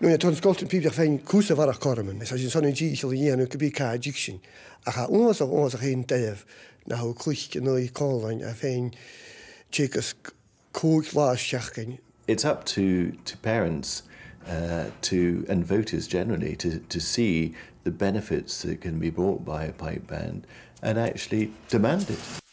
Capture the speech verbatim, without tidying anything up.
Nu je toren skolten pieper fijn kussen waar ik kormen, maar als je zo'n idee zal je nu kunnen kijken addiction. Ik ga ons of ons geen tijd, nou hoe krijg je nou je kolen en fijn checkers kook laas checken. It's up to to parents, uh, to and voters generally to to see the benefits that can be brought by a pipe ban and actually demand it.